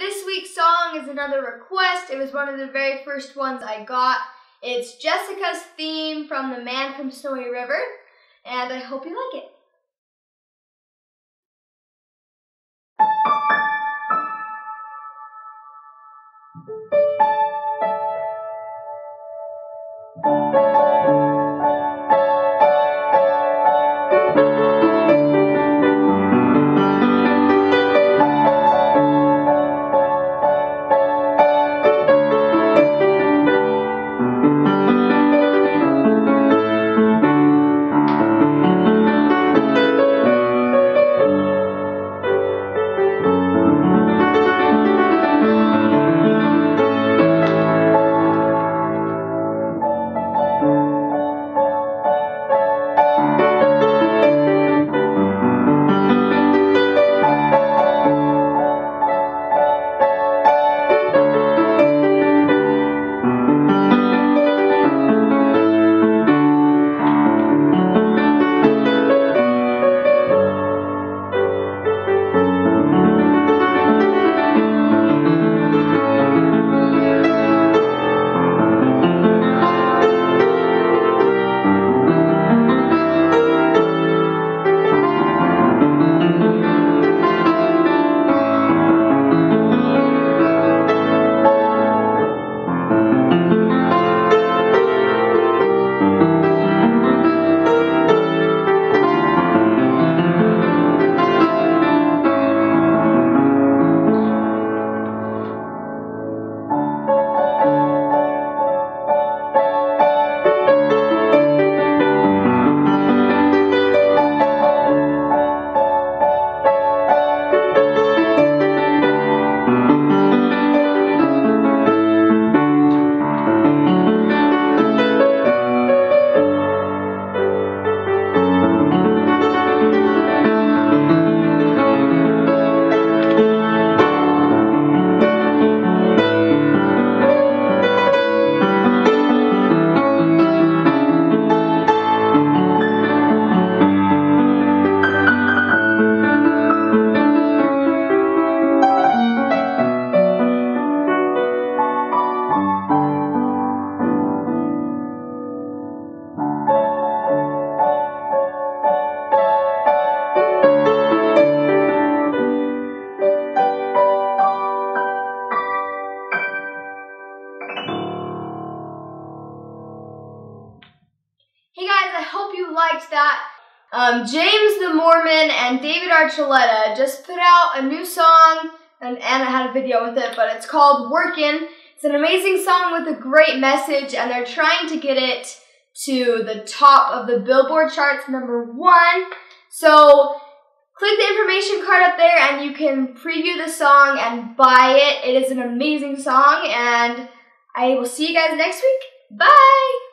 This week's song is another request. It was one of the very first ones I got. It's Jessica's Theme from The Man from Snowy River, and I hope you like it. I hope you liked that. James the Mormon and David Archuleta just put out a new song, and Anna had a video with it, but it's called Workin'. It's an amazing song with a great message, and they're trying to get it to the top of the Billboard charts, #1. So click the information card up there and you can preview the song and buy it. It is an amazing song, and I will see you guys next week. Bye!